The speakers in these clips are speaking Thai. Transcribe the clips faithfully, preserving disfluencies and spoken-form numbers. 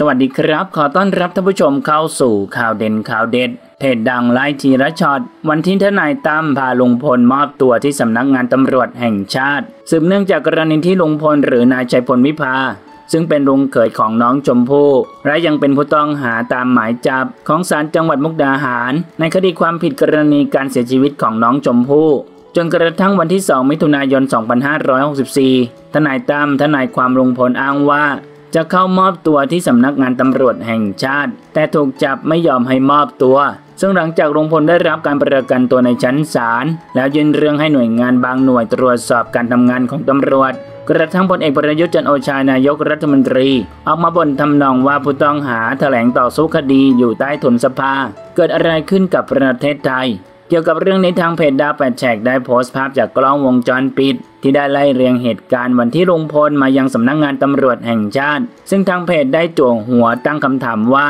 สวัสดีครับขอต้อนรับท่านผู้ชมเข้าสู่ข่าวเด่นข่าวเด็ดเพจดังไลฟ์ทีละช็อตวันที่ทนายตั้มพาลุงพลมอบตัวที่สำนักงานตำรวจแห่งชาติสืบเนื่องจากกรณีที่ลุงพลหรือนายชัยพลวิภาซึ่งเป็นลุงเขยของน้องชมพู่และยังเป็นผู้ต้องหาตามหมายจับของศาลจังหวัดมุกดาหารในคดีความผิดกรณีการเสียชีวิตของน้องชมพู่จนกระทั่งวันที่สองมิถุนายนสองพันห้าร้อยหกสิบสี่ทนายตั้มทนายความลุงพลอ้างว่าจะเข้ามอบตัวที่สำนักงานตำรวจแห่งชาติแต่ถูกจับไม่ยอมให้มอบตัวซึ่งหลังจากลุงพลได้รับการประกันตัวในชั้นศาลแล้วยื่นเรื่องให้หน่วยงานบางหน่วยตรวจสอบการทำงานของตำรวจกระทั่งพลเอกประยุทธ์จันทร์โอชานายกรัฐมนตรีออกมาบ่นทำนองว่าผู้ต้องหาแถลงต่อสู้คดีอยู่ใต้ถุนสภาเกิดอะไรขึ้นกับประเทศไทยเกี่ยวกับเรื่องนี้ทางเพจดาวแปดแฉกได้โพสต์ภาพจากกล้องวงจรปิดที่ได้ไล่เรียงเหตุการณ์วันที่ลุงพลมายังสำนักงานตำรวจแห่งชาติซึ่งทางเพจได้จั่วหัวตั้งคำถามว่า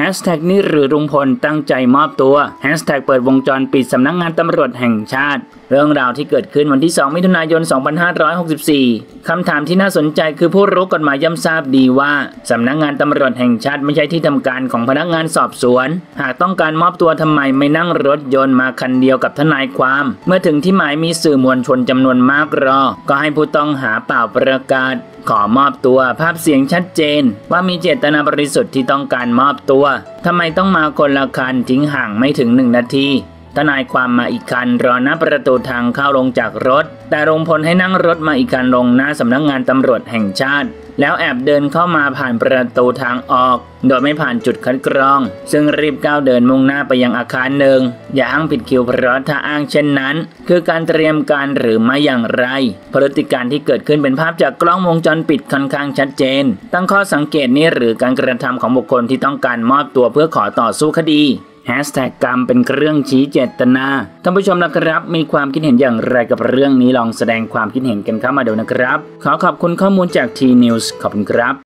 แฮชแท็กนี้หรือลุงพลตั้งใจมอบตัวแฮชแท็กเปิดวงจรปิดสำนักงานตำรวจแห่งชาติเรื่องราวที่เกิดขึ้นวันที่สองมิถุนายนสองพันห้าร้อยหกสิบสี่คำถามที่น่าสนใจคือผู้รู้กฎหมายย่อมทราบดีว่าสำนักงานตำรวจแห่งชาติไม่ใช่ที่ทำการของพนักงานสอบสวนหากต้องการมอบตัวทำไมไม่นั่งรถยนต์มาคันเดียวกับทนายความเมื่อถึงที่หมายมีสื่อมวลชนจำนวนมากรอก็ให้ผู้ต้องหาเป่าประกาศขอมอบตัวภาพเสียงชัดเจนว่ามีเจตนาบริสุทธิ์ที่ต้องการมอบตัวทำไมต้องมาคนละคันทิ้งห่างไม่ถึงหนึ่งนาทีทนายความมาอีกคันรอหน้าประตูทางเข้าลงจากรถแต่ลุงพลให้นั่งรถมาอีกคันลงหน้าสำนักงานตำรวจแห่งชาติแล้วแอบเดินเข้ามาผ่านประตูทางออกโดยไม่ผ่านจุดคัดกรองซึ่งรีบก้าวเดินมุ่งหน้าไปยังอาคารหนึ่งอย่าอ้างผิดคิวเพราะถ้าอ้างเช่นนั้นคือการเตรียมการหรือไม่อย่างไรพฤติการที่เกิดขึ้นเป็นภาพจากกล้องวงจรปิดค่อนข้างชัดเจนตั้งข้อสังเกตนี้หรือการกระทำของบุคคลที่ต้องการมอบตัวเพื่อขอต่อสู้คดีแฮชแท็กกรรมเป็นเครื่องชี้เจตนาท่านผู้ชมนะครับมีความคิดเห็นอย่างไรกับเรื่องนี้ลองแสดงความคิดเห็นกันเข้ามาดูนะครับขอขอบคุณข้อมูลจากทีนิวส์ขอบคุณครับ